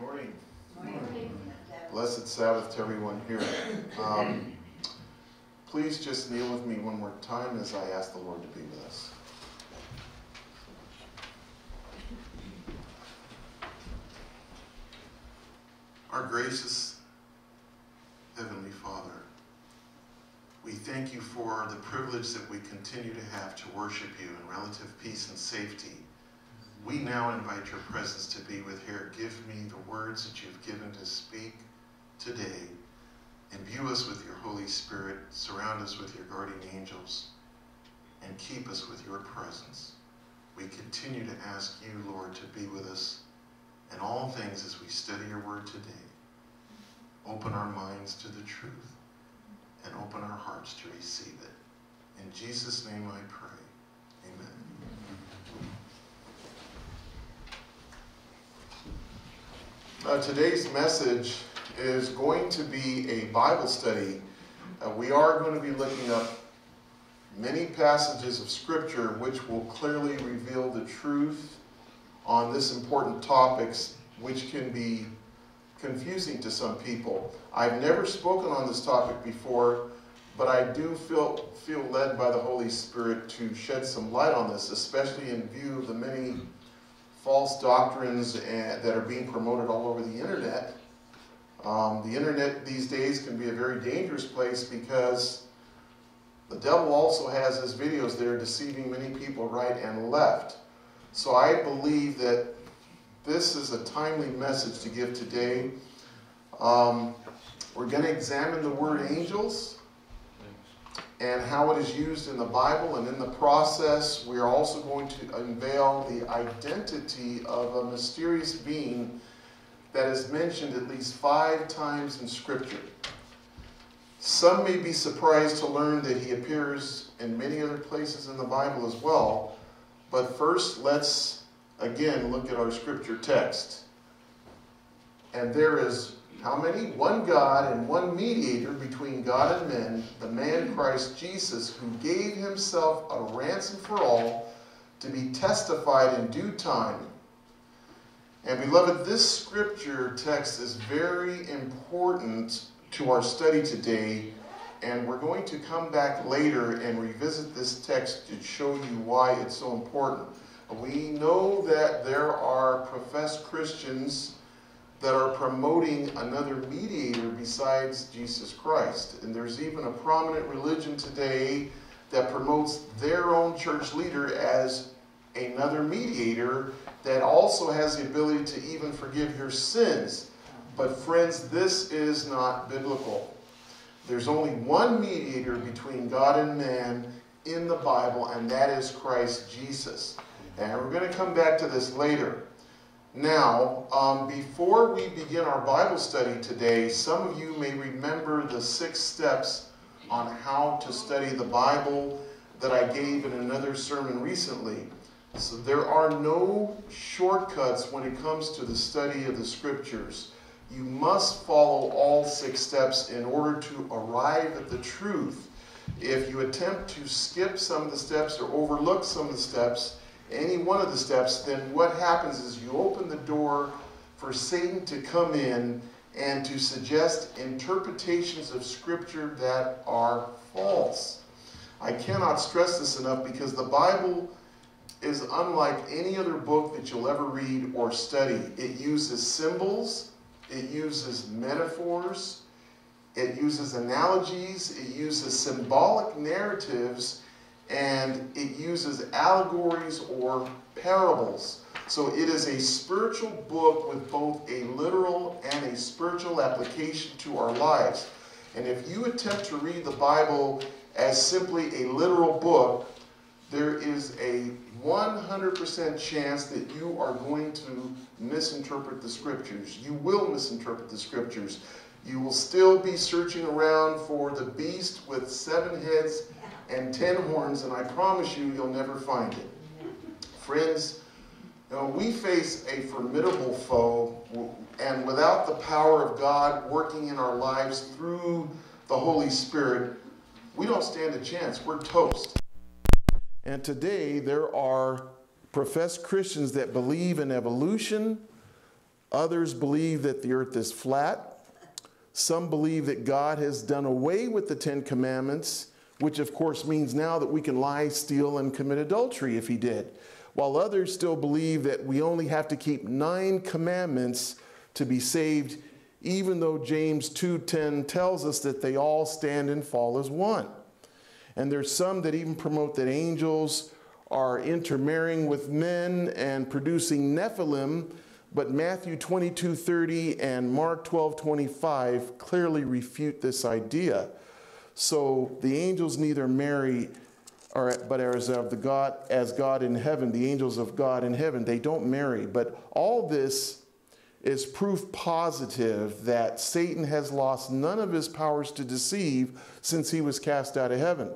Morning. Morning. Blessed Sabbath to everyone here. Please just kneel with me one more time as I ask the Lord to be with us. Our gracious Heavenly Father, we thank you for the privilege that we continue to have to worship you in relative peace and safety. We now invite your presence to be with here. Give me the words that you've given to speak today. Imbue us with your Holy Spirit, surround us with your guardian angels, and keep us with your presence. We continue to ask you, Lord, to be with us in all things as we study your word today. Open our minds to the truth, and open our hearts to receive it. In Jesus' name I pray, amen. Today's message is going to be a Bible study. We are going to be looking up many passages of Scripture which will clearly reveal the truth on this important topics, which can be confusing to some people. I've never spoken on this topic before, but I do feel led by the Holy Spirit to shed some light on this, especially in view of the many false doctrines that are being promoted all over the internet. The internet these days can be a very dangerous place because the devil also has his videos there deceiving many people right and left. So I believe that this is a timely message to give today. We're going to examine the word angels and how it is used in the Bible, and in the process we are also going to unveil the identity of a mysterious being that is mentioned at least 5 times in Scripture. Some may be surprised to learn that he appears in many other places in the Bible as well, but first let's again look at our Scripture text. And there is how many? One God and one mediator between God and men, the man Christ Jesus, who gave himself a ransom for all, to be testified in due time. And beloved, this Scripture text is very important to our study today, and we're going to come back later and revisit this text to show you why it's so important. We know that there are professed Christians that are promoting another mediator besides Jesus Christ. And there's even a prominent religion today that promotes their own church leader as another mediator that also has the ability to even forgive your sins. But friends, this is not biblical. There's only one mediator between God and man in the Bible, and that is Christ Jesus. And we're going to come back to this later. Now, before we begin our Bible study today, some of you may remember the 6 steps on how to study the Bible that I gave in another sermon recently. So there are no shortcuts when it comes to the study of the Scriptures. You must follow all 6 steps in order to arrive at the truth. If you attempt to skip some of the steps or overlook some of the steps, any one of the steps, then what happens is you open the door for Satan to come in and to suggest interpretations of Scripture that are false. I cannot stress this enough because the Bible is unlike any other book that you'll ever read or study. It uses symbols, it uses metaphors, it uses analogies, it uses symbolic narratives, and it uses allegories or parables. So it is a spiritual book with both a literal and a spiritual application to our lives. And if you attempt to read the Bible as simply a literal book, there is a 100% chance that you are going to misinterpret the Scriptures. You will misinterpret the Scriptures. You will still be searching around for the beast with 7 heads and 10 horns, and I promise you, you'll never find it. Friends, you know, we face a formidable foe, and without the power of God working in our lives through the Holy Spirit, we don't stand a chance. We're toast. And today, there are professed Christians that believe in evolution, Others believe that the earth is flat. Some believe that God has done away with the 10 Commandments, which of course means now that we can lie, steal, and commit adultery if he did. While others still believe that we only have to keep 9 commandments to be saved, even though James 2:10 tells us that they all stand and fall as one. And there's some that even promote that angels are intermarrying with men and producing Nephilim, but Matthew 22:30 and Mark 12:25 clearly refute this idea. So the angels neither marry, but as God in heaven, the angels of God in heaven, they don't marry. But all this is proof positive that Satan has lost none of his powers to deceive since he was cast out of heaven.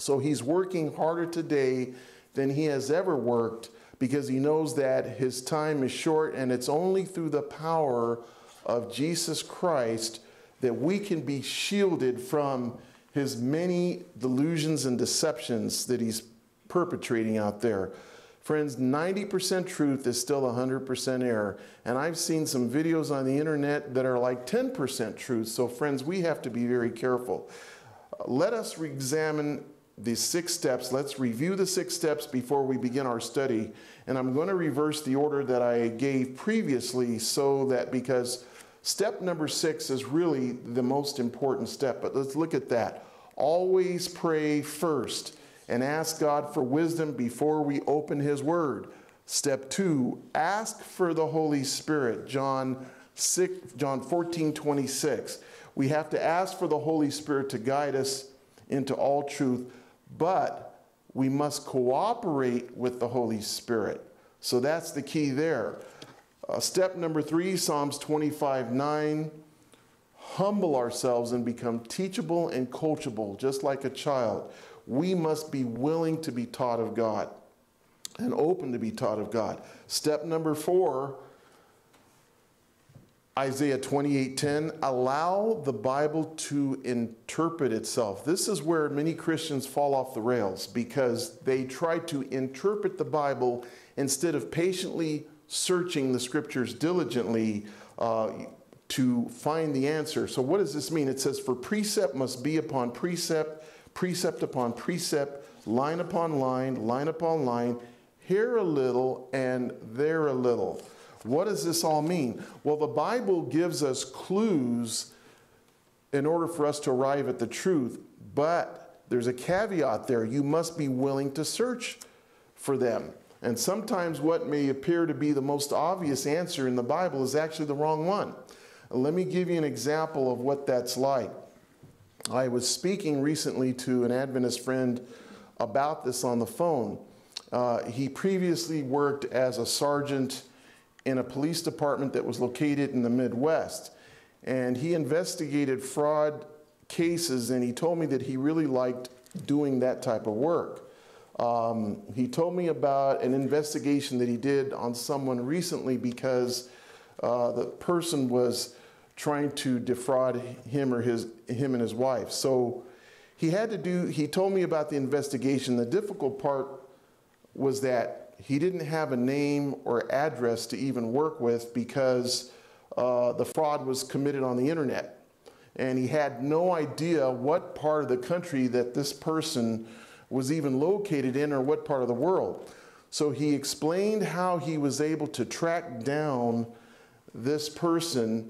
So he's working harder today than he has ever worked because he knows that his time is short, and it's only through the power of Jesus Christ that we can be shielded from his many delusions and deceptions that he's perpetrating out there. Friends, 90% truth is still 100% error. And I've seen some videos on the internet that are like 10% truth. So friends, we have to be very careful. Let us examine the 6 steps. Let's review the 6 steps before we begin our study. And I'm going to reverse the order that I gave previously so that because step number 6 is really the most important step, but let's look at that. Always pray first and ask God for wisdom before we open his word. Step 2, ask for the Holy Spirit, John 14:26. We have to ask for the Holy Spirit to guide us into all truth, but we must cooperate with the Holy Spirit. So that's the key there. Step number 3, Psalms 25:9, humble ourselves and become teachable and coachable, just like a child. We must be willing to be taught of God and open to be taught of God. Step number 4, Isaiah 28:10, allow the Bible to interpret itself. This is where many Christians fall off the rails because they try to interpret the Bible instead of patiently searching the scriptures diligently to find the answer. So what does this mean? It says, for precept must be upon precept, precept upon precept, line upon line, line upon line, here a little and there a little. What does this all mean? Well, the Bible gives us clues in order for us to arrive at the truth, but there's a caveat there. You must be willing to search for them. And sometimes what may appear to be the most obvious answer in the Bible is actually the wrong one. Let me give you an example of what that's like. I was speaking recently to an Adventist friend about this on the phone. He previously worked as a sergeant in a police department that was located in the Midwest. And he investigated fraud cases, and he told me that he really liked doing that type of work. He told me about an investigation that he did on someone recently because the person was trying to defraud him or him and his wife. So he told me about the investigation. The difficult part was that he didn't have a name or address to even work with because the fraud was committed on the internet. And he had no idea what part of the country that this person was even located in or what part of the world. So he explained how he was able to track down this person.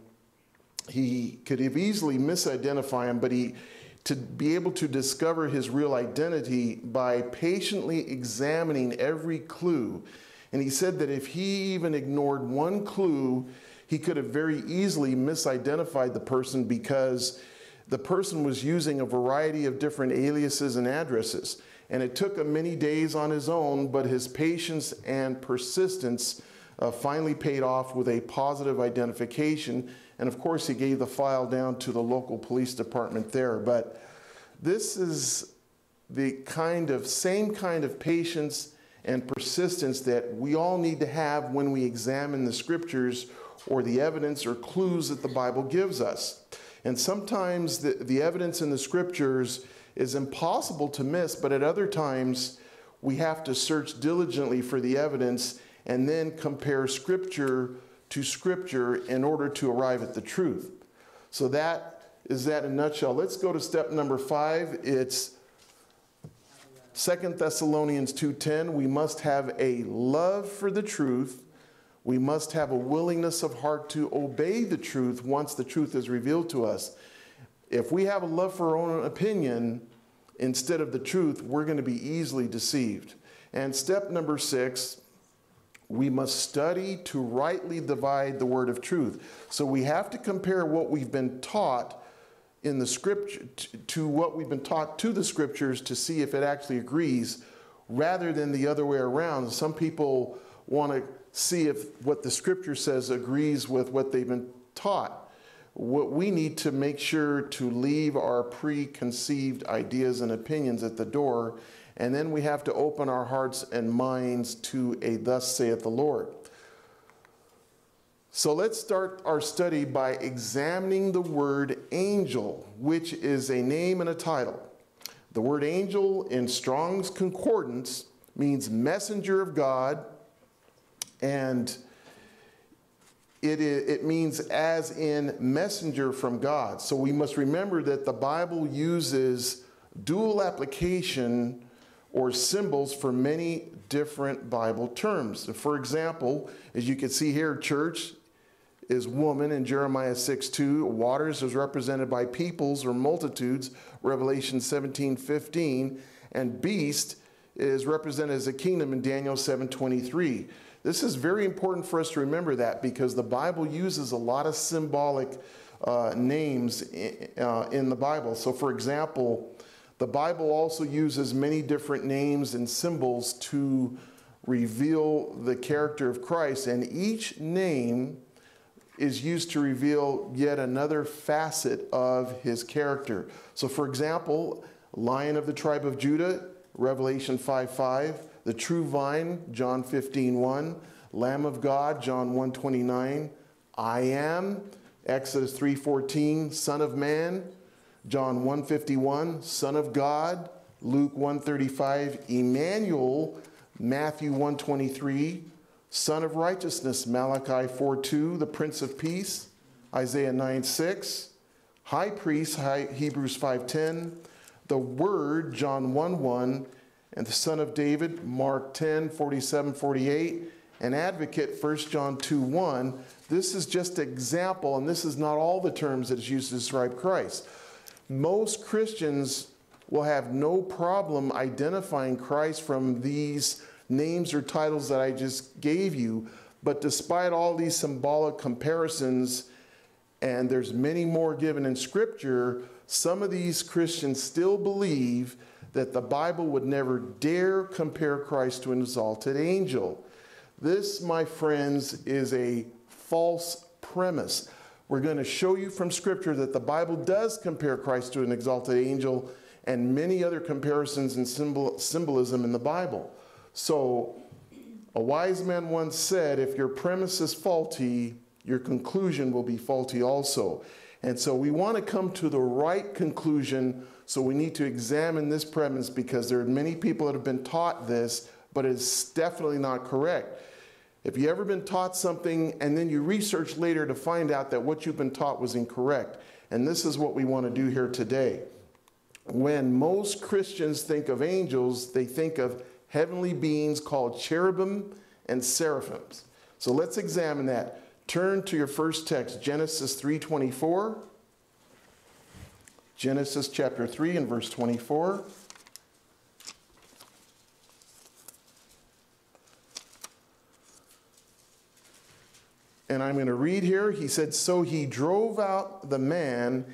He could have easily misidentified him, but to be able to discover his real identity by patiently examining every clue. And he said that if he even ignored one clue, he could have very easily misidentified the person because the person was using a variety of different aliases and addresses. And it took him many days on his own, but his patience and persistence finally paid off with a positive identification. And of course, he gave the file down to the local police department there. But this is the same kind of patience and persistence that we all need to have when we examine the scriptures or the evidence or clues that the Bible gives us. And sometimes the evidence in the scriptures is impossible to miss, but at other times we have to search diligently for the evidence and then compare scripture to Scripture in order to arrive at the truth. So that is that in a nutshell. Let's go to step number 5. It's 2 Thessalonians 2:10. We must have a love for the truth. We must have a willingness of heart to obey the truth once the truth is revealed to us. If we have a love for our own opinion instead of the truth, we're going to be easily deceived. And step number 6, we must study to rightly divide the word of truth. So we have to compare what we've been taught in the scripture to what we've been taught to the scriptures to see if it actually agrees, rather than the other way around. Some people want to see if what the scripture says agrees with what they've been taught. What we need to make sure to leave our preconceived ideas and opinions at the door, and then we have to open our hearts and minds to a thus saith the Lord. So let's start our study by examining the word angel, which is a name and a title. The word angel in Strong's Concordance means messenger of God, and it means as in messenger from God. So we must remember that the Bible uses dual application or symbols for many different Bible terms. For example, as you can see here, church is woman in Jeremiah 6:2. Waters is represented by peoples or multitudes, Revelation 17:15. And beast is represented as a kingdom in Daniel 7:23. This is very important for us to remember that, because the Bible uses a lot of symbolic names in the Bible. So for example, the Bible also uses many different names and symbols to reveal the character of Christ, and each name is used to reveal yet another facet of his character. So for example, Lion of the tribe of Judah, Revelation 5:5, the true vine, John 15:1, Lamb of God, John 1:29, I am, Exodus 3:14, Son of Man, John 1:51, Son of God, Luke 1:35, Emmanuel, Matthew 1:23, Son of Righteousness, Malachi 4:2, the Prince of Peace, Isaiah 9:6, High Priest, Hebrews 5:10, the Word, John 1:1, and the Son of David, Mark 10:47-48, and Advocate, 1 John 2:1. This is just an example, and this is not all the terms that is used to describe Christ. Most Christians will have no problem identifying Christ from these names or titles that I just gave you. But despite all these symbolic comparisons, and there's many more given in Scripture, some of these Christians still believe that the Bible would never dare compare Christ to an exalted angel. This, my friends, is a false premise. We're going to show you from Scripture that the Bible does compare Christ to an exalted angel and many other comparisons and symbolism in the Bible. So a wise man once said, if your premise is faulty, your conclusion will be faulty also. And so we want to come to the right conclusion, so we need to examine this premise, because there are many people that have been taught this, but it's definitely not correct. If you've ever been taught something and then you research later to find out that what you've been taught was incorrect, and this is what we want to do here today. When most Christians think of angels, they think of heavenly beings called cherubim and seraphims. So let's examine that. Turn to your first text, Genesis 3:24. Genesis chapter 3 and verse 24. And I'm going to read here. He said, so he drove out the man,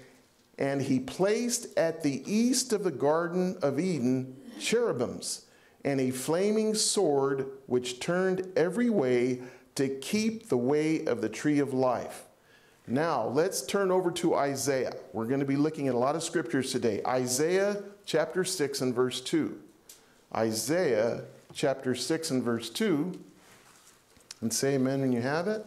and he placed at the east of the Garden of Eden cherubims and a flaming sword, which turned every way to keep the way of the tree of life. Now let's turn over to Isaiah. We're going to be looking at a lot of scriptures today. Isaiah chapter 6 and verse 2. Isaiah chapter 6 and verse 2. And say amen when you have it.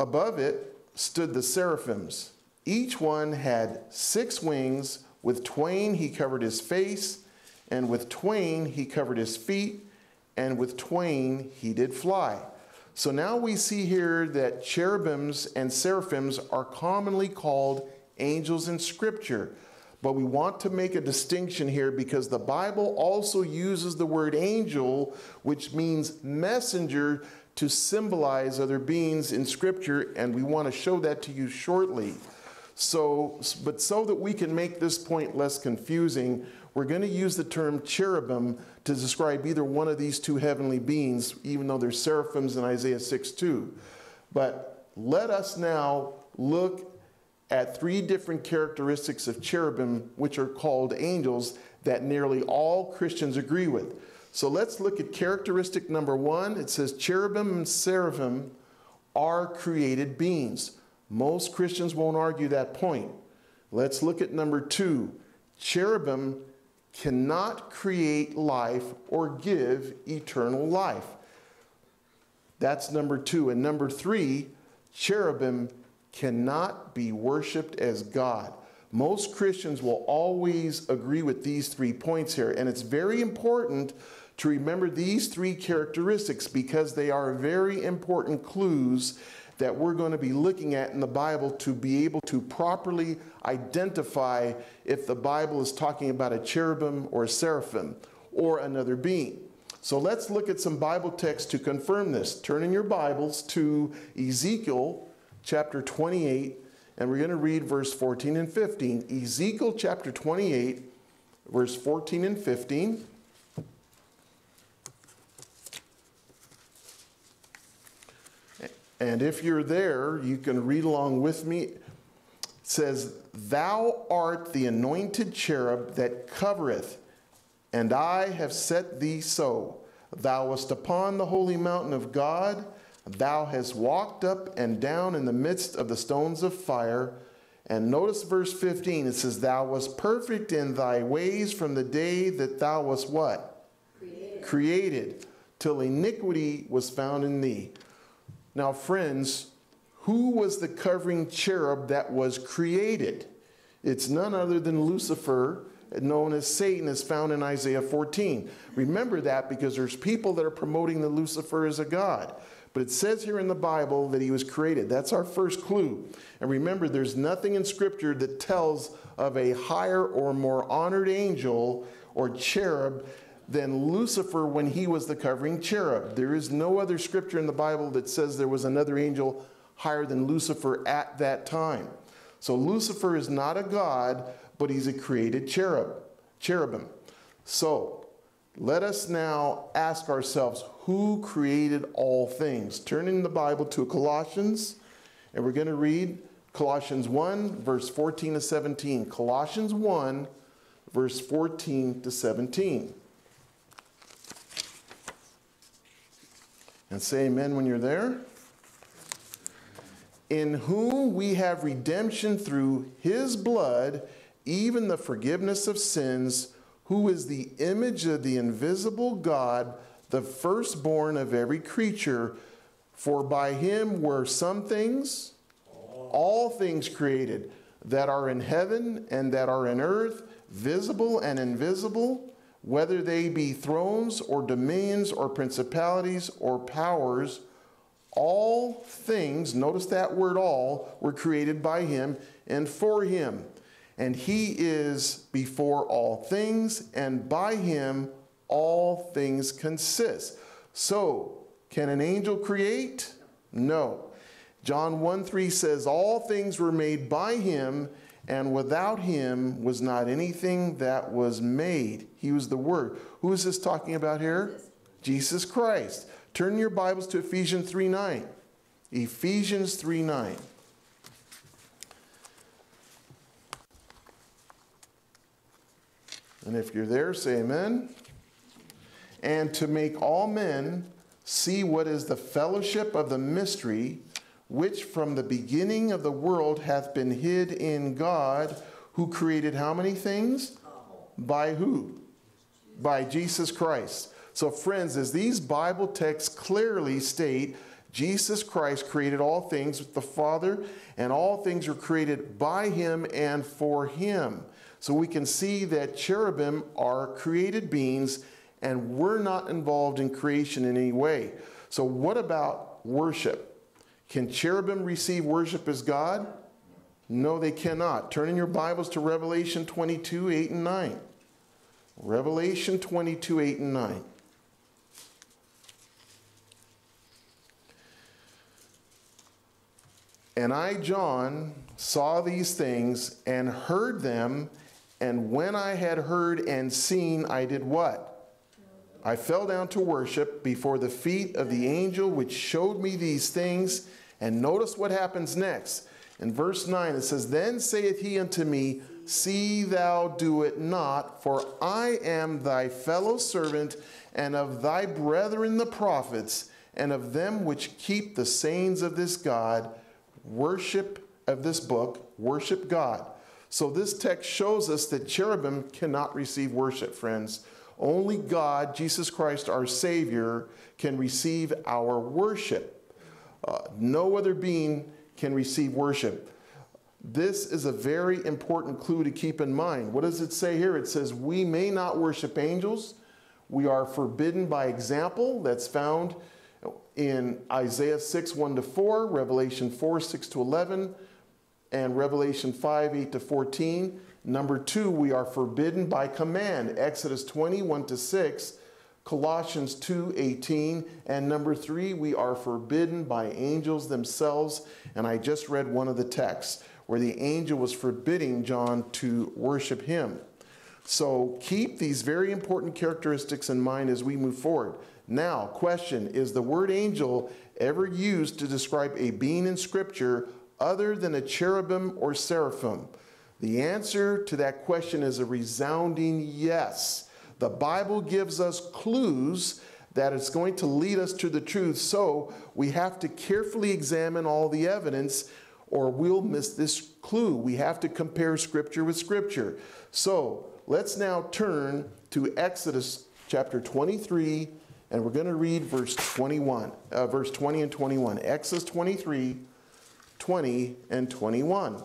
Above it stood the seraphims. Each one had 6 wings. With twain he covered his face, and with twain he covered his feet, and with twain he did fly. So now we see here that cherubims and seraphims are commonly called angels in Scripture. But we want to make a distinction here because the Bible also uses the word angel, which means messenger, to symbolize other beings in Scripture, and we want to show that to you shortly. So that we can make this point less confusing, we're going to use the term cherubim to describe either one of these two heavenly beings, even though they're seraphims in Isaiah 6:2. But let us now look at three different characteristics of cherubim, which are called angels, that nearly all Christians agree with. So let's look at characteristic number one. It says cherubim and seraphim are created beings. Most Christians won't argue that point. Let's look at number two. Cherubim cannot create life or give eternal life. That's number two. And number three, cherubim cannot be worshiped as God. Most Christians will always agree with these 3 points here. And it's very important to remember these three characteristics because they are very important clues that we're going to be looking at in the Bible to be able to properly identify if the Bible is talking about a cherubim or a seraphim or another being. So let's look at some Bible texts to confirm this. Turn in your Bibles to Ezekiel chapter 28, and we're going to read verse 14 and 15. Ezekiel chapter 28, verse 14 and 15. And if you're there, you can read along with me. It says, "Thou art the anointed cherub that covereth, and I have set thee so. Thou wast upon the holy mountain of God. Thou hast walked up and down in the midst of the stones of fire." And notice verse 15. It says, "Thou wast perfect in thy ways from the day that thou wast" what? Created. "Till iniquity was found in thee." Now, friends, who was the covering cherub that was created? It's none other than Lucifer, known as Satan, as found in Isaiah 14. Remember that because there's people that are promoting that Lucifer is a god. But it says here in the Bible that he was created. That's our first clue. And remember, there's nothing in Scripture that tells of a higher or more honored angel or cherub than Lucifer when he was the covering cherub. There is no other scripture in the Bible that says there was another angel higher than Lucifer at that time. So Lucifer is not a god, but he's a created cherubim. So let us now ask ourselves, who created all things? Turn in the Bible to Colossians, and we're going to read Colossians 1, verse 14 to 17. Colossians 1, verse 14 to 17. And say amen when you're there. "In whom we have redemption through his blood, even the forgiveness of sins, who is the image of the invisible God, the firstborn of every creature. For by him were some things, all things created, that are in heaven and that are in earth, visible and invisible, whether they be thrones or dominions or principalities or powers." All things, notice that word all, were created by him and for him. And he is before all things, and by him all things consist. So, can an angel create? No. John 1:3 says, "All things were made by him, and without him was not anything that was made." He was the Word. Who is this talking about here? Jesus Christ. Turn your Bibles to Ephesians 3:9. Ephesians 3:9. And if you're there, say amen. "And to make all men see what is the fellowship of the mystery, which from the beginning of the world hath been hid in God," who created how many things? By who? By Jesus Christ. So friends, as these Bible texts clearly state, Jesus Christ created all things with the Father, and all things were created by him and for him. So we can see that cherubim are created beings, and we're not involved in creation in any way. So what about worship? Can cherubim receive worship as God? No, they cannot. Turn in your Bibles to Revelation 22, 8 and 9. Revelation 22, 8 and 9. And I, John, saw these things and heard them, and when I had heard and seen, I did what? I fell down to worship before the feet of the angel which showed me these things. And notice what happens next. In verse 9 it says, Then saith he unto me, See thou do it not, for I am thy fellow servant, and of thy brethren the prophets, and of them which keep the sayings of this God. Worship of this book, worship God. So this text shows us that cherubim cannot receive worship, friends. Only God, Jesus Christ, our Savior, can receive our worship. No other being can receive worship. This is a very important clue to keep in mind. What does it say here? It says, we may not worship angels. We are forbidden by example. That's found in Isaiah 6, 1 to 4, Revelation 4, 6 to 11, and Revelation 5, 8 to 14. Number 2, we are forbidden by command, Exodus 20, 1 to 6, Colossians 2, 18. And number 3, we are forbidden by angels themselves. And I just read one of the texts where the angel was forbidding John to worship him. So keep these very important characteristics in mind as we move forward. Now, question, is the word angel ever used to describe a being in Scripture other than a cherubim or seraphim? The answer to that question is a resounding yes. The Bible gives us clues that it's going to lead us to the truth, so we have to carefully examine all the evidence or we'll miss this clue. We have to compare Scripture with Scripture. So let's now turn to Exodus chapter 23, and we're going to read verse 20 and 21. Exodus 23, 20 and 21.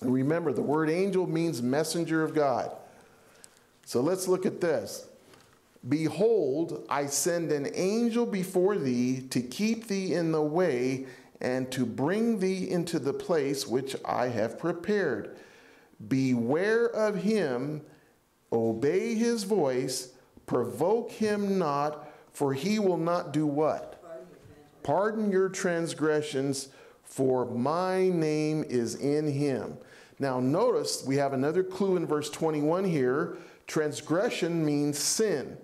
And remember, the word angel means messenger of God. So let's look at this. Behold, I send an angel before thee to keep thee in the way and to bring thee into the place which I have prepared. Beware of him, obey his voice, provoke him not, for he will not do what? Pardon your transgressions, for my name is in him. Now notice we have another clue in verse 21 here. Transgression means sin.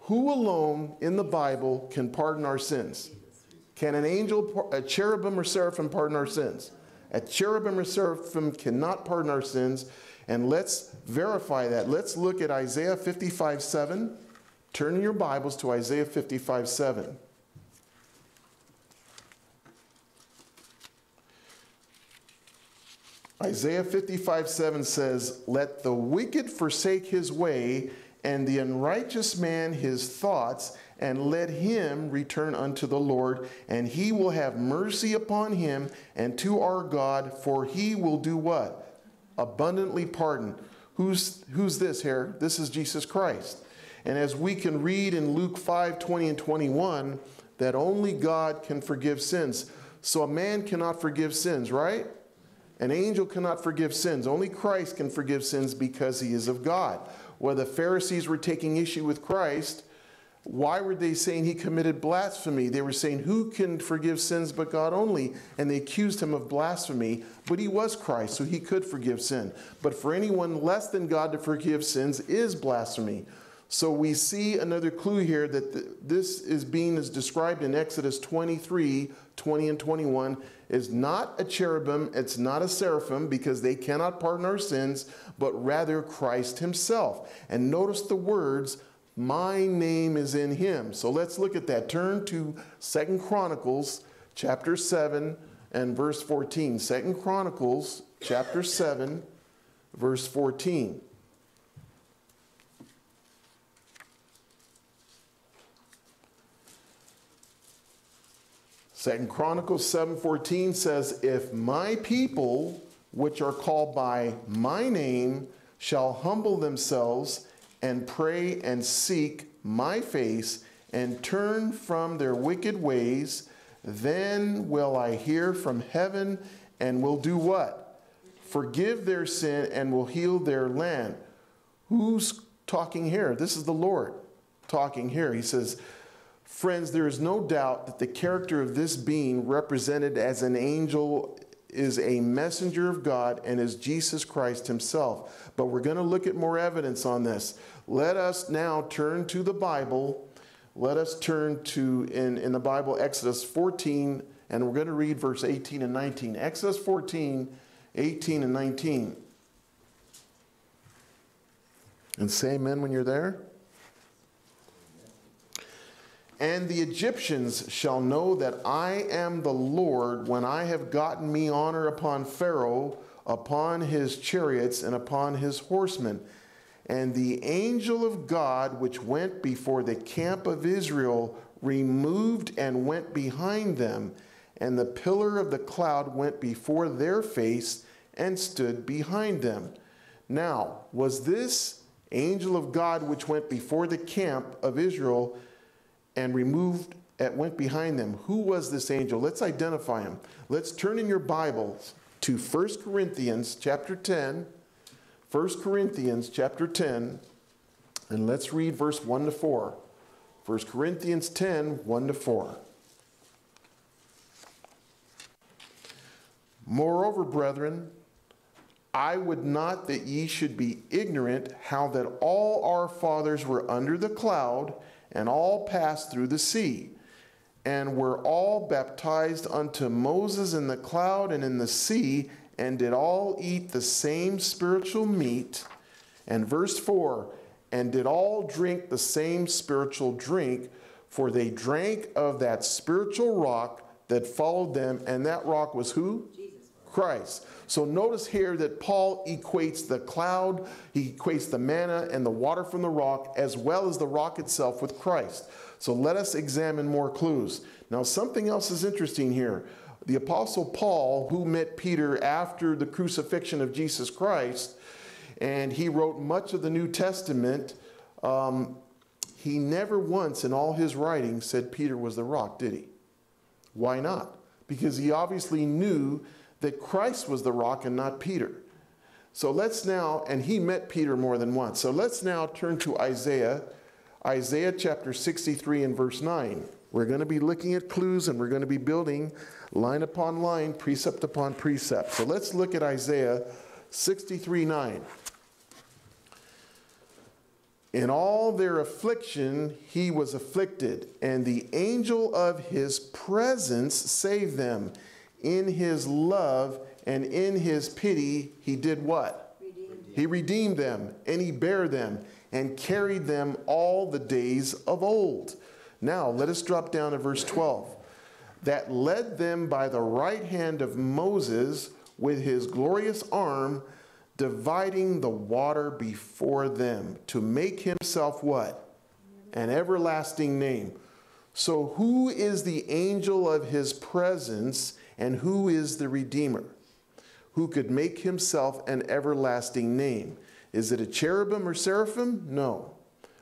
Who alone in the Bible can pardon our sins? Can an angel, a cherubim or seraphim pardon our sins? A cherubim or seraphim cannot pardon our sins. And let's verify that. Let's look at Isaiah 55, 7. Turn in your Bibles to Isaiah 55, 7. Isaiah 55, 7 says, Let the wicked forsake his way, and the unrighteous man his thoughts, and let him return unto the Lord, and he will have mercy upon him and to our God, for he will do what? Abundantly pardon. Who's this here? This is Jesus Christ. And as we can read in Luke 5, 20 and 21, that only God can forgive sins. So a man cannot forgive sins, right? An angel cannot forgive sins. Only Christ can forgive sins because he is of God. Well, the Pharisees were taking issue with Christ. Why were they saying he committed blasphemy? They were saying, who can forgive sins but God only? And they accused him of blasphemy, but he was Christ, so he could forgive sin. But for anyone less than God to forgive sins is blasphemy. So we see another clue here that this is being as described in Exodus 23, 20 and 21. Is not a cherubim, it's not a seraphim, because they cannot pardon our sins, but rather Christ himself. And notice the words, my name is in him. So let's look at that. Turn to 2 Chronicles chapter 7 and verse 14. 2 Chronicles chapter 7, verse 14. Second Chronicles 7:14 says, If my people, which are called by my name, shall humble themselves and pray and seek my face and turn from their wicked ways, then will I hear from heaven and will do what? Forgive their sin and will heal their land. Who's talking here? This is the Lord talking here. He says, friends, there is no doubt that the character of this being represented as an angel is a messenger of God and is Jesus Christ himself. But we're going to look at more evidence on this. Let us now turn to the Bible. Let us turn to, in the Bible, Exodus 14, and we're going to read verse 18 and 19. Exodus 14, 18 and 19. And say amen when you're there. And the Egyptians shall know that I am the Lord when I have gotten me honor upon Pharaoh, upon his chariots, and upon his horsemen. And the angel of God, which went before the camp of Israel, removed and went behind them. And the pillar of the cloud went before their face and stood behind them. Now, was this angel of God, which went before the camp of Israel and removed and went behind them? Who was this angel? Let's identify him. Let's turn in your Bibles to 1 Corinthians chapter 10. 1 Corinthians chapter 10, and let's read verse 1 to 4. 1 Corinthians 10, 1 to 4. Moreover, brethren, I would not that ye should be ignorant how that all our fathers were under the cloud, and all passed through the sea, and were all baptized unto Moses in the cloud and in the sea, and did all eat the same spiritual meat. And verse 4, and did all drink the same spiritual drink, for they drank of that spiritual rock that followed them, and that rock was who? Jesus Christ. So notice here that Paul equates the cloud, he equates the manna and the water from the rock, as well as the rock itself, with Christ. So let us examine more clues. Now, something else is interesting here. The Apostle Paul, who met Peter after the crucifixion of Jesus Christ, and he wrote much of the New Testament, he never once in all his writings said Peter was the rock, did he? Why not? Because he obviously knew that Christ was the rock and not Peter. So let's now, and he met Peter more than once. So let's now turn to Isaiah, Isaiah chapter 63 and verse 9. We're going to be looking at clues, and we're going to be building line upon line, precept upon precept. So let's look at Isaiah 63:9. In all their affliction he was afflicted, and the angel of his presence saved them. In his love and in his pity he did what? He redeemed them, and he bare them, and carried them all the days of old. Now, let us drop down to verse 12. That led them by the right hand of Moses with his glorious arm, dividing the water before them, to make himself what? An everlasting name. So who is the angel of his presence, and who is the Redeemer, who could make himself an everlasting name? Is it a cherubim or seraphim? No.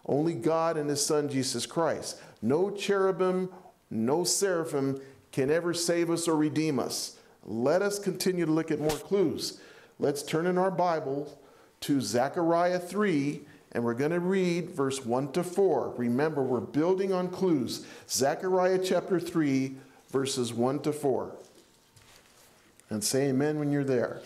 Only God and his son, Jesus Christ. No cherubim, no seraphim can ever save us or redeem us. Let us continue to look at more clues. Let's turn in our Bible to Zechariah 3, and we're going to read verse 1 to 4. Remember, we're building on clues. Zechariah chapter 3, verses 1 to 4. And say amen when you're there.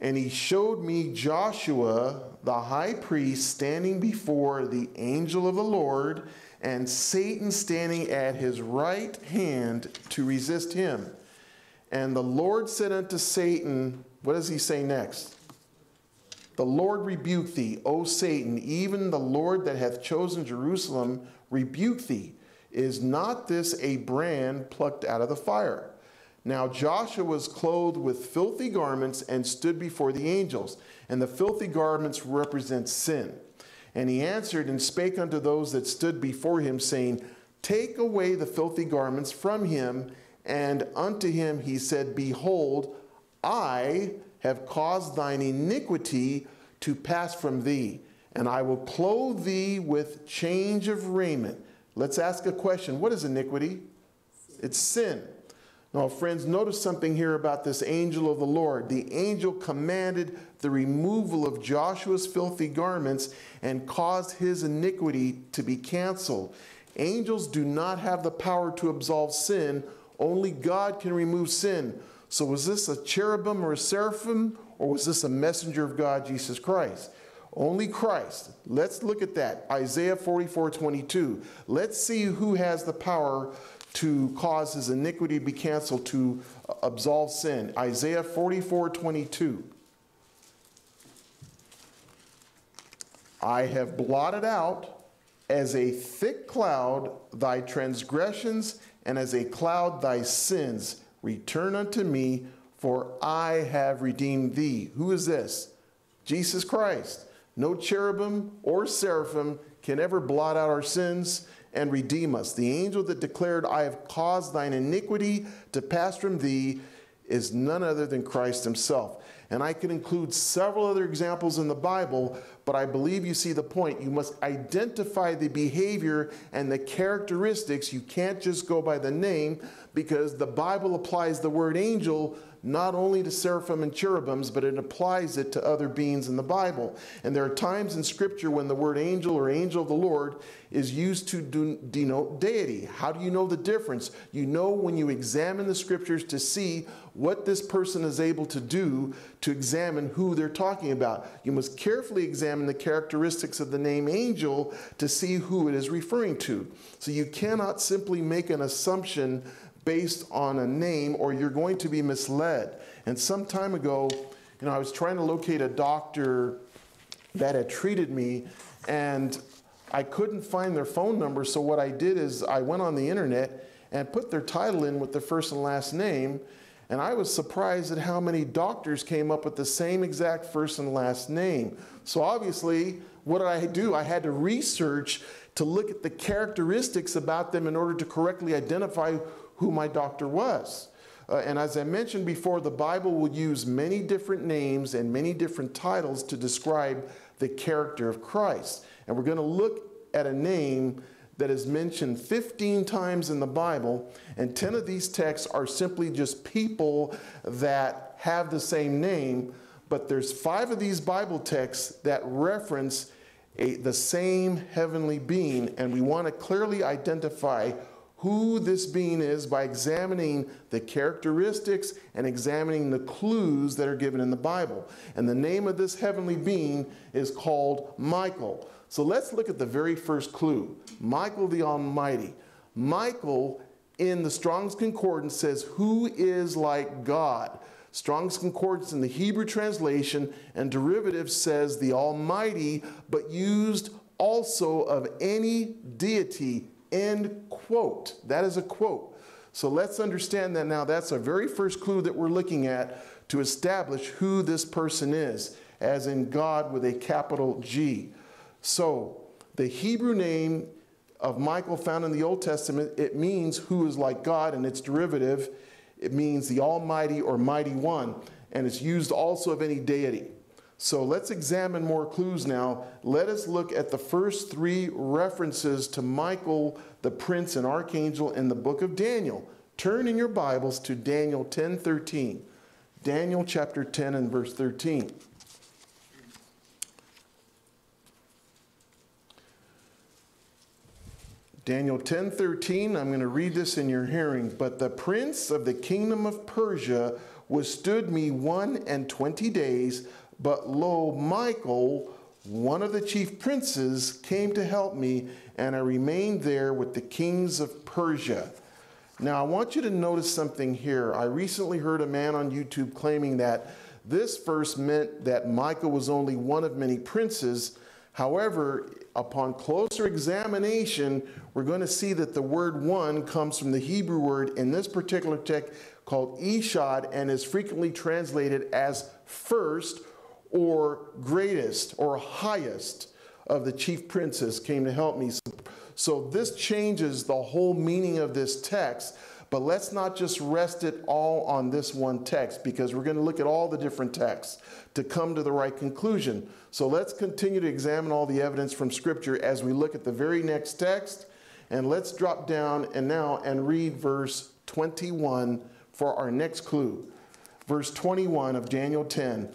And he showed me Joshua, the high priest, standing before the angel of the Lord, and Satan standing at his right hand to resist him. And the Lord said unto Satan, what does he say next? The Lord rebuke thee, O Satan, even the Lord that hath chosen Jerusalem rebuke thee. Is not this a brand plucked out of the fire? Now Joshua was clothed with filthy garments and stood before the angels. And the filthy garments represent sin. And he answered and spake unto those that stood before him, saying, Take away the filthy garments from him. And unto him he said, Behold, I have caused thine iniquity to pass from thee, and I will clothe thee with change of raiment. Let's ask a question. What is iniquity? It's sin. Now, friends, notice something here about this angel of the Lord. The angel commanded the removal of Joshua's filthy garments and caused his iniquity to be canceled. Angels do not have the power to absolve sin. Only God can remove sin. So was this a cherubim or a seraphim, or was this a messenger of God, Jesus Christ? Only Christ. Let's look at that. Isaiah 44:22. Let's see who has the power to cause his iniquity to be canceled, to absolve sin. Isaiah 44:22. I have blotted out as a thick cloud thy transgressions, and as a cloud thy sins. Return unto me, for I have redeemed thee. Who is this? Jesus Christ. No cherubim or seraphim can ever blot out our sins and redeem us. The angel that declared, I have caused thine iniquity to pass from thee, is none other than Christ himself. And I could include several other examples in the Bible, but I believe you see the point. You must identify the behavior and the characteristics. You can't just go by the name, because the Bible applies the word angel not only to seraphim and cherubims, but it applies it to other beings in the Bible. And there are times in Scripture when the word angel or angel of the Lord is used to denote deity. How do you know the difference? You know when you examine the Scriptures to see what this person is able to do, to examine who they're talking about. You must carefully examine the characteristics of the name angel to see who it is referring to. So you cannot simply make an assumption based on a name, or you're going to be misled. And some time ago, I was trying to locate a doctor that had treated me, and I couldn't find their phone number. So what I did is I went on the internet and put their title in with their first and last name. And I was surprised at how many doctors came up with the same exact first and last name. So obviously, what did I do? I had to research to look at the characteristics about them in order to correctly identify who my doctor was. And as I mentioned before, the Bible will use many different names and many different titles to describe the character of Christ. And we're going to look at a name that is mentioned 15 times in the Bible, and 10 of these texts are simply just people that have the same name, but there's 5 of these Bible texts that reference the same heavenly being, and we want to clearly identify who this being is by examining the characteristics and examining the clues that are given in the Bible. And the name of this heavenly being is called Michael. So let's look at the very first clue. Michael the Almighty. Michael in the Strong's Concordance says, who is like God? Strong's Concordance in the Hebrew translation and derivative says the Almighty, but used also of any deity. End quote. That is a quote. So let's understand that now. That's our very first clue that we're looking at to establish who this person is, as in God with a capital G. So the Hebrew name of Michael found in the Old Testament, it means who is like God, and its derivative, it means the Almighty or Mighty One, and it's used also of any deity. So let's examine more clues now. Let us look at the first 3 references to Michael, the prince and archangel, in the book of Daniel. Turn in your Bibles to Daniel 10:13. Daniel chapter 10 and verse 13. Daniel 10:13, I'm going to read this in your hearing. But the prince of the kingdom of Persia withstood me 21 days, but lo, Michael, one of the chief princes, came to help me, and I remained there with the kings of Persia. Now, I want you to notice something here. I recently heard a man on YouTube claiming that this verse meant that Michael was only one of many princes. However, upon closer examination, we're going to see that the word one comes from the Hebrew word in this particular text called eshad, and is frequently translated as first, or greatest, or highest of the chief princes came to help me. So this changes the whole meaning of this text. But let's not just rest it all on this one text, because we're going to look at all the different texts to come to the right conclusion. So let's continue to examine all the evidence from Scripture as we look at the very next text. And let's drop down and now and read verse 21 for our next clue. Verse 21 of Daniel 10.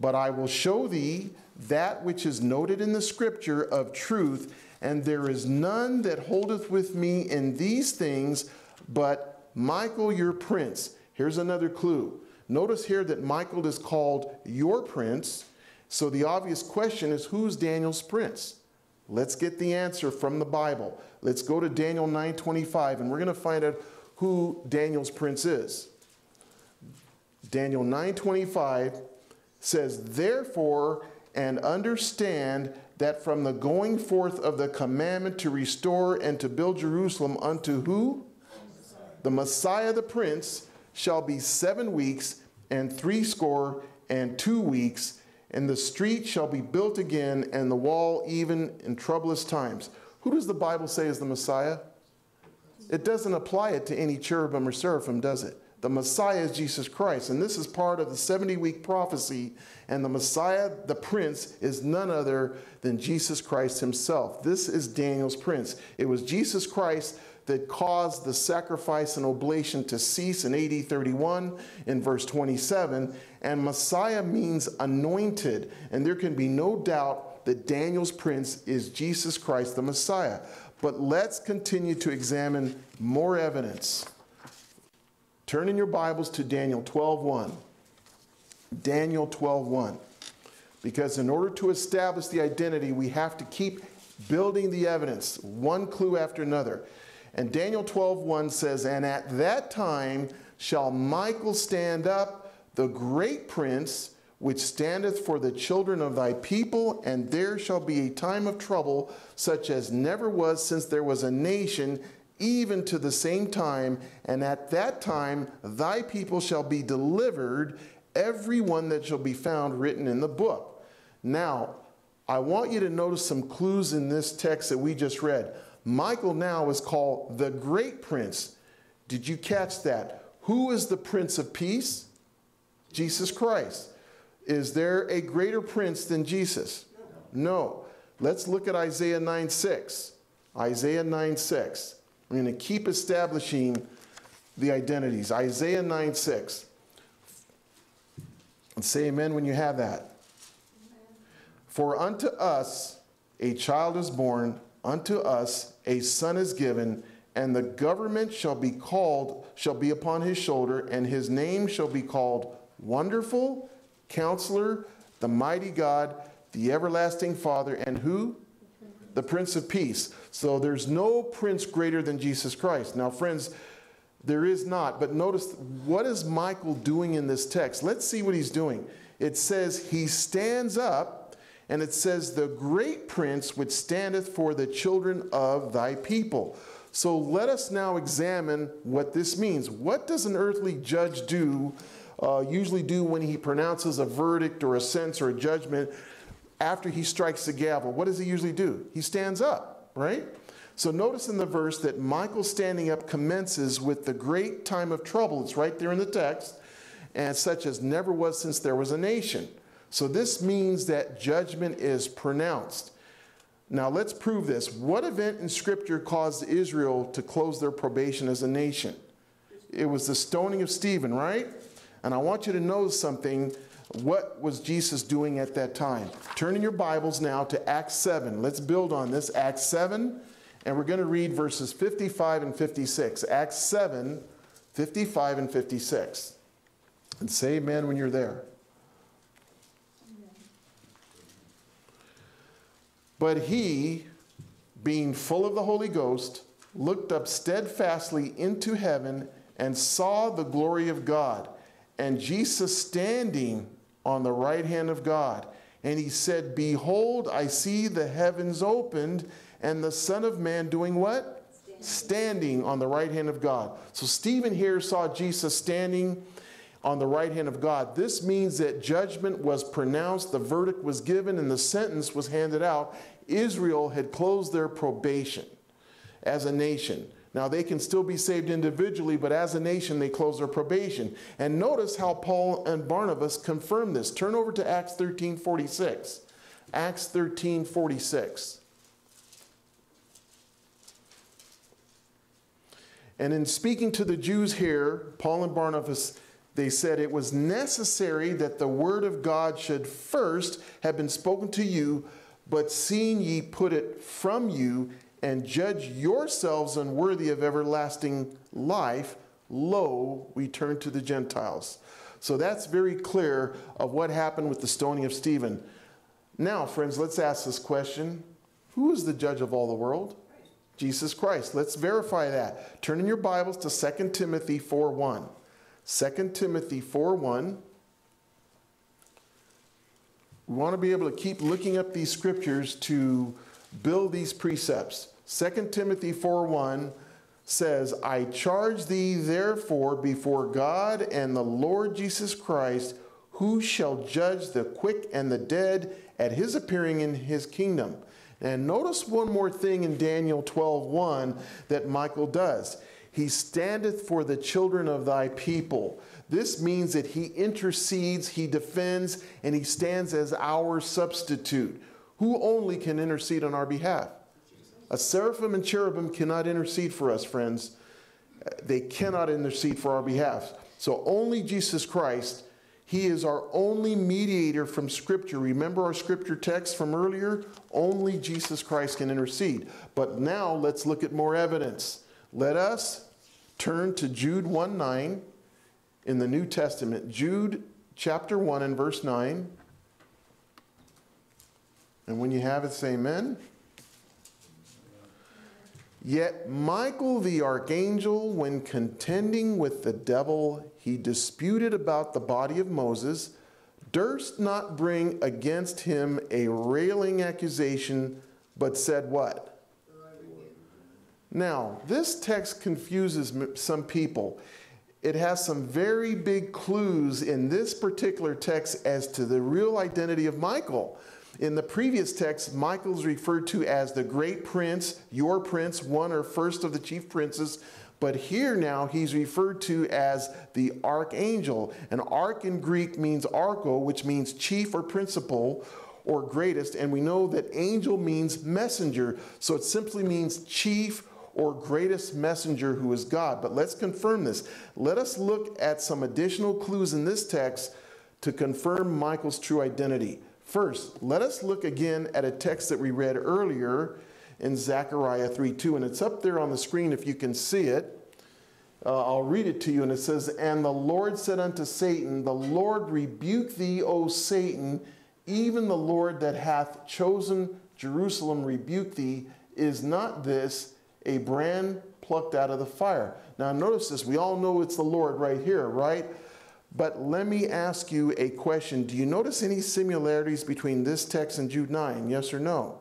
But I will show thee that which is noted in the Scripture of truth, and there is none that holdeth with me in these things, but Michael your prince. Here's another clue. Notice here that Michael is called your prince. So the obvious question is, who's Daniel's prince? Let's get the answer from the Bible. Let's go to Daniel 9:25, and we're going to find out who Daniel's prince is. Daniel 9:25 says, therefore, and understand that from the going forth of the commandment to restore and to build Jerusalem unto who? The Messiah the Prince shall be 7 weeks and 62 weeks, and the street shall be built again, and the wall even in troublous times. Who does the Bible say is the Messiah? It doesn't apply it to any cherubim or seraphim, does it? The Messiah is Jesus Christ, and this is part of the 70-week prophecy, and the Messiah, the Prince, is none other than Jesus Christ himself. This is Daniel's prince. It was Jesus Christ that caused the sacrifice and oblation to cease in AD 31 in verse 27, and Messiah means anointed, and there can be no doubt that Daniel's prince is Jesus Christ, the Messiah. But let's continue to examine more evidence. Turn in your Bibles to Daniel 12:1. Daniel 12:1. Because in order to establish the identity, we have to keep building the evidence, one clue after another. And Daniel 12:1 says, and at that time shall Michael stand up, the great prince, which standeth for the children of thy people, and there shall be a time of trouble such as never was since there was a nation, even to the same time, and at that time thy people shall be delivered, every one that shall be found written in the book. Now, I want you to notice some clues in this text that we just read. Michael now is called the great prince. Did you catch that? Who is the Prince of Peace? Jesus Christ. Is there a greater prince than Jesus? No. Let's look at Isaiah 9:6. Isaiah 9:6. I'm going to keep establishing the identities. Isaiah 9:6. And say amen when you have that. Amen. For unto us a child is born, unto us a son is given, and the government shall be upon his shoulder, and his name shall be called Wonderful, Counselor, the Mighty God, the Everlasting Father, and who? The Prince of Peace. So there's no prince greater than Jesus Christ. Now, friends, there is not. But notice, what is Michael doing in this text? Let's see what he's doing. It says he stands up, and it says the great prince which standeth for the children of thy people. So let us now examine what this means. What does an earthly judge usually do when he pronounces a verdict or a sentence or a judgment? After he strikes the gavel, what does he usually do? He stands up, right? So notice in the verse that Michael standing up commences with the great time of trouble. It's right there in the text. And such as never was since there was a nation. So this means that judgment is pronounced. Now let's prove this. What event in Scripture caused Israel to close their probation as a nation? It was the stoning of Stephen, right? And I want you to know something. What was Jesus doing at that time? Turn in your Bibles now to Acts 7. Let's build on this. Acts 7, and we're going to read verses 55 and 56. Acts 7, 55 and 56. And say amen when you're there. Amen. But he, being full of the Holy Ghost, looked up steadfastly into heaven and saw the glory of God, and Jesus standing on the right hand of God. And he said, behold, I see the heavens opened, and the Son of Man doing what? Standing on the right hand of God. So Stephen here saw Jesus standing on the right hand of God. This means that judgment was pronounced, the verdict was given, and the sentence was handed out. Israel had closed their probation as a nation. Now, they can still be saved individually, but as a nation, they close their probation. And notice how Paul and Barnabas confirm this. Turn over to Acts 13:46. Acts 13:46. And in speaking to the Jews here, Paul and Barnabas, they said it was necessary that the word of God should first have been spoken to you, but seeing ye put it from you and judge yourselves unworthy of everlasting life, lo, we turn to the Gentiles. So that's very clear of what happened with the stoning of Stephen. Now, friends, let's ask this question. Who is the judge of all the world? Jesus Christ. Let's verify that. Turn in your Bibles to 2 Timothy 4:1. 2 Timothy 4:1. We want to be able to keep looking up these scriptures to build these precepts. 2 Timothy 4:1 says, I charge thee therefore before God and the Lord Jesus Christ, who shall judge the quick and the dead at his appearing in his kingdom. And notice one more thing in Daniel 12:1 that Michael does. He standeth for the children of thy people. This means that he intercedes, he defends, and he stands as our substitute. Who only can intercede on our behalf? A seraphim and cherubim cannot intercede for us, friends. They cannot intercede for our behalf. So only Jesus Christ, he is our only mediator from Scripture. Remember our Scripture text from earlier? Only Jesus Christ can intercede. But now let's look at more evidence. Let us turn to Jude 1:9 in the New Testament. Jude chapter 1 and verse 9. And when you have it, say amen. Yet Michael the archangel, when contending with the devil, he disputed about the body of Moses, durst not bring against him a railing accusation, but said what? Now, this text confuses some people. It has some very big clues in this particular text as to the real identity of Michael. In the previous text, Michael is referred to as the great prince, your prince, one or first of the chief princes. But here now he's referred to as the archangel. An arch in Greek means archo, which means chief or principal or greatest. And we know that angel means messenger. So it simply means chief or greatest messenger who is God. But let's confirm this. Let us look at some additional clues in this text to confirm Michael's true identity. First, let us look again at a text that we read earlier in Zechariah 3:2, and it's up there on the screen if you can see it. I'll read it to you, and it says, And the Lord said unto Satan, The Lord rebuke thee, O Satan, even the Lord that hath chosen Jerusalem rebuke thee. Is not this a brand plucked out of the fire? Now notice this, we all know it's the Lord right here, right? But let me ask you a question. Do you notice any similarities between this text and Jude 9? Yes or no?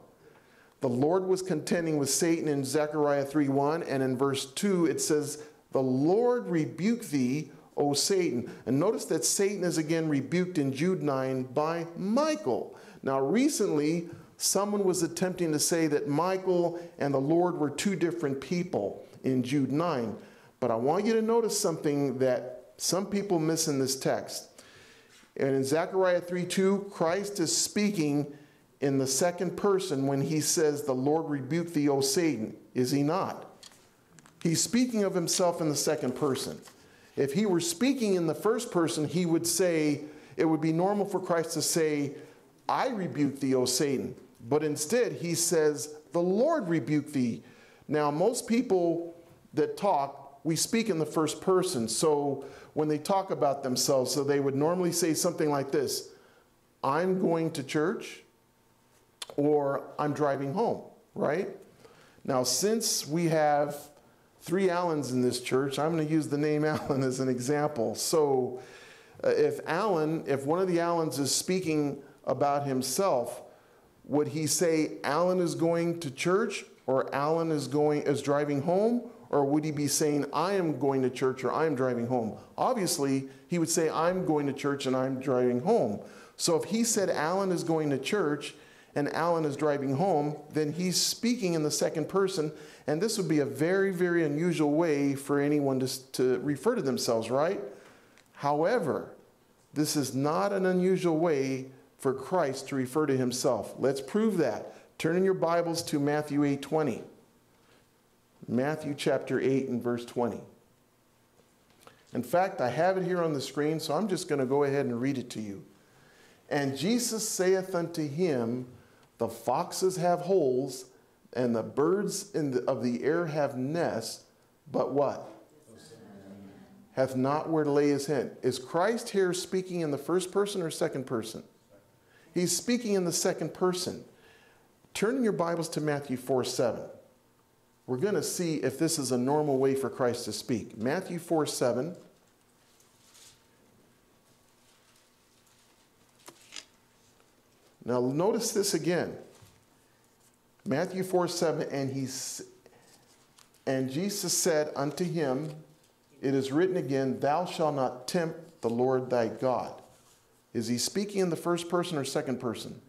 The Lord was contending with Satan in Zechariah 3:1, and in verse 2 it says, The Lord rebuke thee, O Satan. And notice that Satan is again rebuked in Jude 9 by Michael. Now recently, someone was attempting to say that Michael and the Lord were two different people in Jude 9. But I want you to notice something that some people miss in this text. And in Zechariah 3:2, Christ is speaking in the second person when he says, The Lord rebuke thee, O Satan. Is he not? He's speaking of himself in the second person. If he were speaking in the first person, he would say, it would be normal for Christ to say, I rebuke thee, O Satan. But instead, he says, The Lord rebuke thee. Now, most people that talk, we speak in the first person, so when they talk about themselves, so they would normally say something like this, I'm going to church, or I'm driving home, right? Now, since we have three Allens in this church, I'm going to use the name Allen as an example. So if one of the Allens is speaking about himself, would he say Allen is going to church, or Allen is driving home? Or would he be saying, I am going to church or I'm driving home? Obviously, he would say, I'm going to church and I'm driving home. So if he said Alan is going to church and Alan is driving home, then he's speaking in the second person, and this would be a very, very unusual way for anyone to refer to themselves, right? However, this is not an unusual way for Christ to refer to himself. Let's prove that. Turn in your Bibles to Matthew 8:20. Matthew chapter 8 and verse 20. In fact, I have it here on the screen, so I'm just going to go ahead and read it to you. And Jesus saith unto him, the foxes have holes, and the birds of the air have nests, but what? Hath not where to lay his head. Is Christ here speaking in the first person or second person? He's speaking in the second person. Turn in your Bibles to Matthew 4:7. We're going to see if this is a normal way for Christ to speak. Matthew 4:7. Now notice this again. Matthew 4:7, and Jesus said unto him, it is written again, thou shalt not tempt the Lord thy God. Is he speaking in the first person or second person?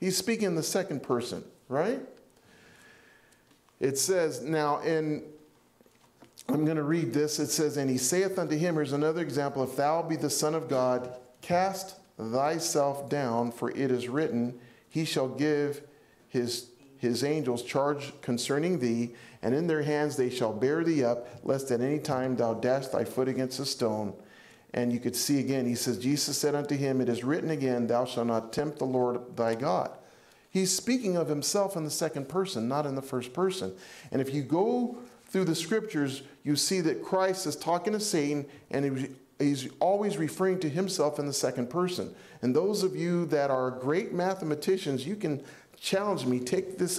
He's speaking in the second person, right? It says, now, and I'm going to read this. It says, and he saith unto him, here's another example, if thou be the Son of God, cast thyself down, for it is written, he shall give his angels charge concerning thee, and in their hands they shall bear thee up, lest at any time thou dash thy foot against a stone. And you could see again, he says, Jesus said unto him, it is written again, thou shalt not tempt the Lord thy God. He's speaking of himself in the second person, not in the first person. And if you go through the scriptures, you see that Christ is talking to Satan, and he's always referring to himself in the second person. And those of you that are great mathematicians, you can challenge me. Take this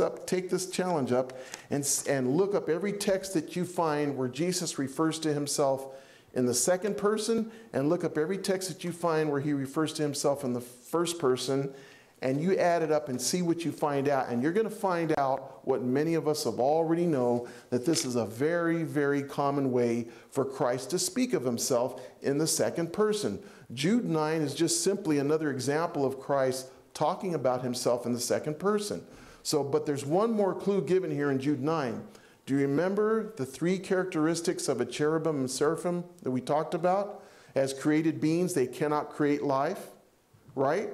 challenge up, and look up every text that you find where Jesus refers to himself in the second person, and look up every text that you find where he refers to himself in the first person, and you add it up and see what you find out. And you're going to find out what many of us have already know, that this is a very, very common way for Christ to speak of himself in the second person. Jude 9 is just simply another example of Christ talking about himself in the second person. So, but there's one more clue given here in Jude 9. Do you remember the three characteristics of a cherubim and seraphim that we talked about? As created beings, they cannot create life, right?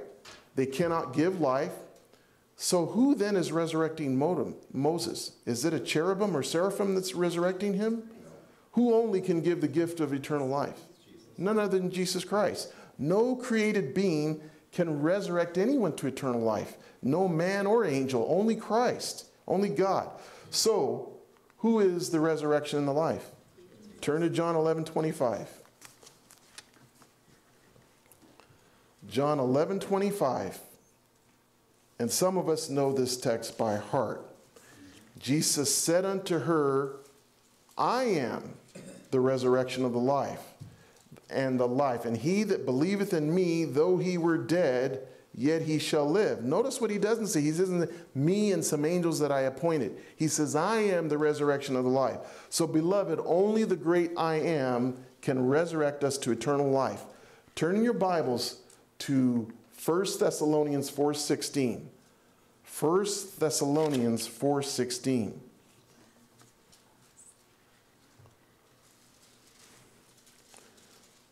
They cannot give life. So who then is resurrecting Moses? Is it a cherubim or seraphim that's resurrecting him? No. Who only can give the gift of eternal life? Jesus. None other than Jesus Christ. No created being can resurrect anyone to eternal life. No man or angel, only Christ, only God. So who is the resurrection and the life? Turn to John 11:25. John 11:25. And some of us know this text by heart. Jesus said unto her, I am the resurrection of the life, and the life. And he that believeth in me, though he were dead, yet he shall live. Notice what he doesn't say. He says, me and some angels that I appointed. He says, I am the resurrection of the life. So, beloved, only the great I am can resurrect us to eternal life. Turn in your Bibles to 1 Thessalonians 4:16. 1 Thessalonians 4:16.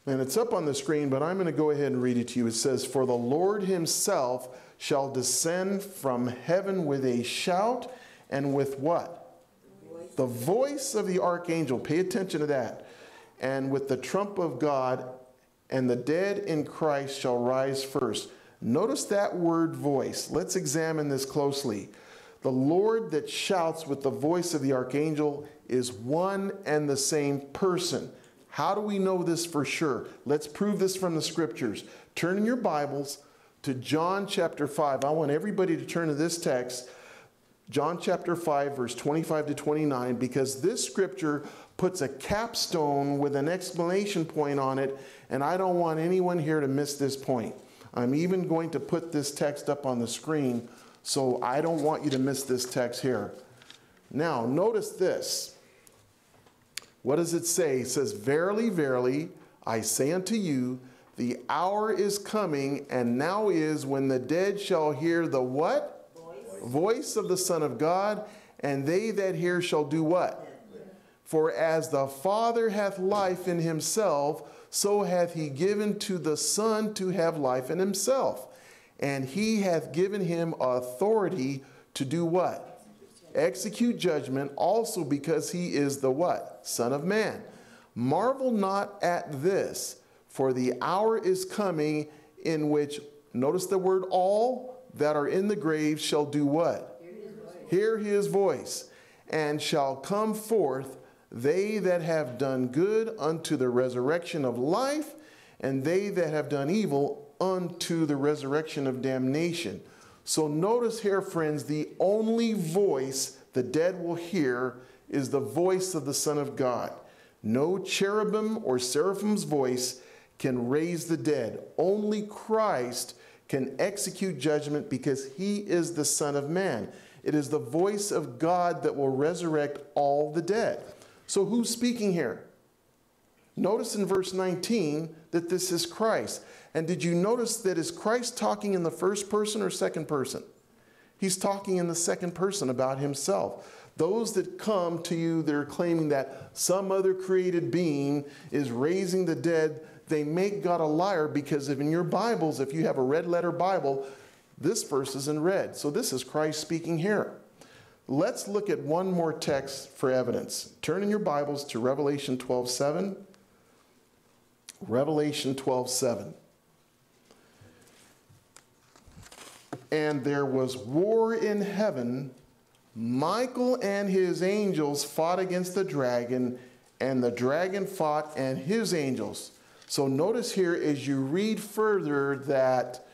And it's up on the screen, but I'm going to go ahead and read it to you. It says, for the Lord himself shall descend from heaven with a shout, and with what? The voice of the archangel. Pay attention to that. And with the trump of God, and the dead in Christ shall rise first. Notice that word voice. Let's examine this closely. The Lord that shouts with the voice of the archangel is one and the same person. How do we know this for sure? Let's prove this from the scriptures. Turn in your Bibles to John chapter 5. I want everybody to turn to this text, John chapter 5, verse 25 to 29, because this scripture puts a capstone with an exclamation point on it, and I don't want anyone here to miss this point. I'm even going to put this text up on the screen, so I don't want you to miss this text here. Now, notice this. What does it say? It says, verily, verily, I say unto you, the hour is coming, and now is, when the dead shall hear the what? voice of the Son of God, and they that hear shall do what? For as the Father hath life in himself, so hath he given to the Son to have life in himself. And he hath given him authority to do what? Execute judgment, also because he is the what? Son of Man. Marvel not at this, for the hour is coming in which, notice the word all, that are in the grave shall do what? Hear his voice, and shall come forth, they that have done good unto the resurrection of life, and they that have done evil unto the resurrection of damnation. So notice here, friends, the only voice the dead will hear is the voice of the Son of God. No cherubim or seraphim's voice can raise the dead. Only Christ can execute judgment because he is the Son of Man. It is the voice of God that will resurrect all the dead. So who's speaking here? Notice in verse 19 that this is Christ. And did you notice that is Christ talking in the first person or second person? He's talking in the second person about himself. Those that come to you that are claiming that some other created being is raising the dead, they make God a liar, because if in your Bibles, if you have a red letter Bible, this verse is in red. So this is Christ speaking here. Let's look at one more text for evidence. Turn in your Bibles to Revelation 12:7. Revelation 12:7. And there was war in heaven. Michael and his angels fought against the dragon, and the dragon fought and his angels. So notice here as you read further that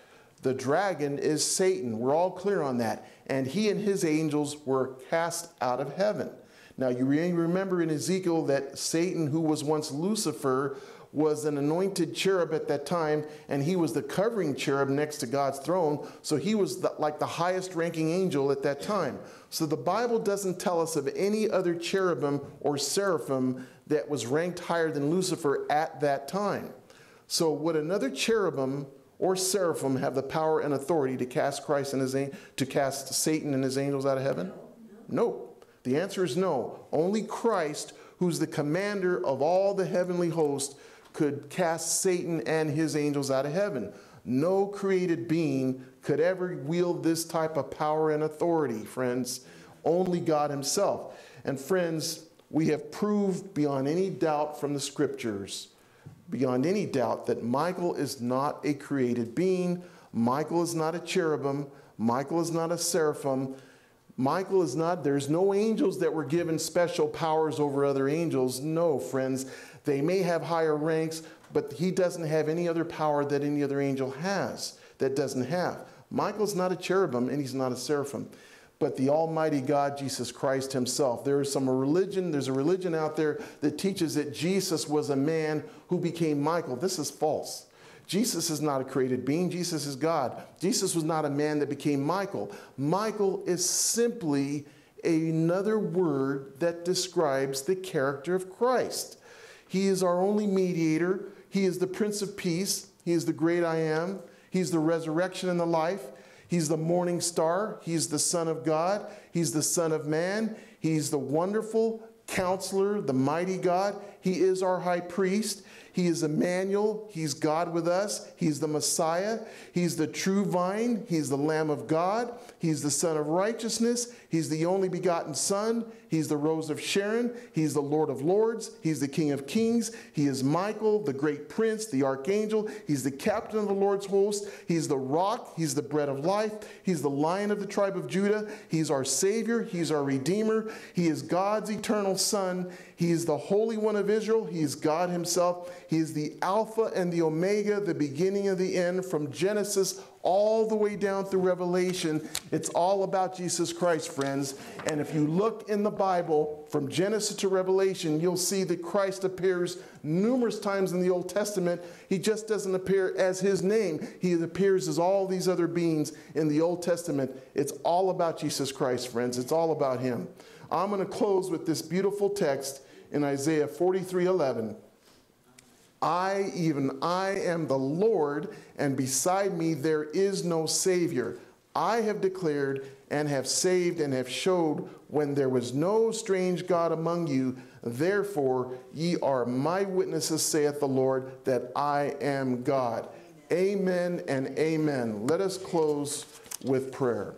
the dragon is Satan. We're all clear on that. And he and his angels were cast out of heaven. Now you remember in Ezekiel that Satan, who was once Lucifer, was an anointed cherub at that time, and he was the covering cherub next to God's throne, so he was like the highest ranking angel at that time. So the Bible doesn't tell us of any other cherubim or seraphim that was ranked higher than Lucifer at that time. So would another cherubim or seraphim have the power and authority to cast cast Satan and his angels out of heaven? No. The answer is no. Only Christ, who's the commander of all the heavenly hosts, could cast Satan and his angels out of heaven. No created being could ever wield this type of power and authority, friends. Only God himself. And friends, we have proved beyond any doubt from the scriptures, beyond any doubt, that Michael is not a created being. Michael is not a cherubim. Michael is not a seraphim. Michael is not, there's no angels that were given special powers over other angels. No, friends. They may have higher ranks, but he doesn't have any other power that any other angel has, that doesn't have. Michael's not a cherubim, and he's not a seraphim. But the Almighty God, Jesus Christ himself. There is there's a religion out there that teaches that Jesus was a man who became Michael. This is false. Jesus is not a created being. Jesus is God. Jesus was not a man that became Michael. Michael is simply another word that describes the character of Christ. He is our only mediator. He is the Prince of Peace. He is the great I am. He's the resurrection and the life. He's the morning star. He's the Son of God. He's the Son of Man. He's the wonderful Counselor, the mighty God. He is our high priest. He is Emmanuel. He's God with us. He's the Messiah. He's the true vine. He's the Lamb of God. He's the Son of Righteousness. He's the only begotten Son. He's the Rose of Sharon. He's the Lord of Lords. He's the King of Kings. He is Michael, the great prince, the archangel. He's the captain of the Lord's host. He's the rock. He's the bread of life. He's the Lion of the tribe of Judah. He's our Savior. He's our Redeemer. He is God's eternal Son. He is the Holy One of Israel. He is God himself. He is the Alpha and the Omega, the beginning and the end, from Genesis all the way down through Revelation. It's all about Jesus Christ, friends. And if you look in the Bible from Genesis to Revelation, you'll see that Christ appears numerous times in the Old Testament. He just doesn't appear as his name. He appears as all these other beings in the Old Testament. It's all about Jesus Christ, friends. It's all about him. I'm going to close with this beautiful text in Isaiah 43:11. I, even I, am the Lord, and beside me there is no Savior. I have declared, and have saved and have showed when there was no strange God among you. Therefore, ye are my witnesses, saith the Lord, that I am God. Amen and amen. Let us close with prayer.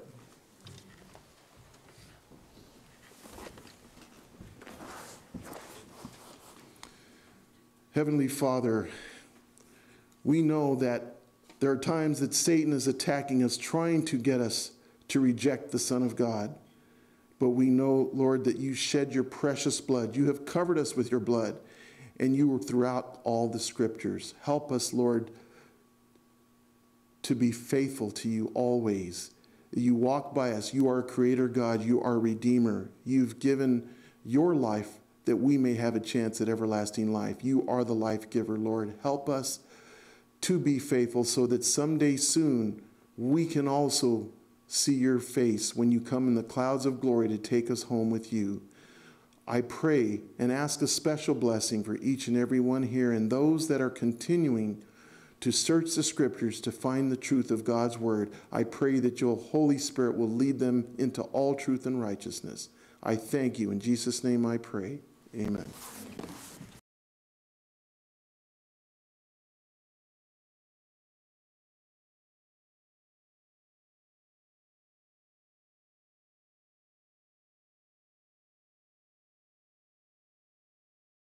Heavenly Father, we know that there are times that Satan is attacking us, trying to get us to reject the Son of God. But we know, Lord, that you shed your precious blood. You have covered us with your blood, and you were throughout all the scriptures. Help us, Lord, to be faithful to you always. You walk by us. You are a creator God. You are a redeemer. You've given your life that we may have a chance at everlasting life. You are the life giver, Lord. Help us to be faithful so that someday soon we can also see your face when you come in the clouds of glory to take us home with you. I pray and ask a special blessing for each and every one here and those that are continuing to search the scriptures to find the truth of God's word. I pray that your Holy Spirit will lead them into all truth and righteousness. I thank you. In Jesus' name I pray. Amen.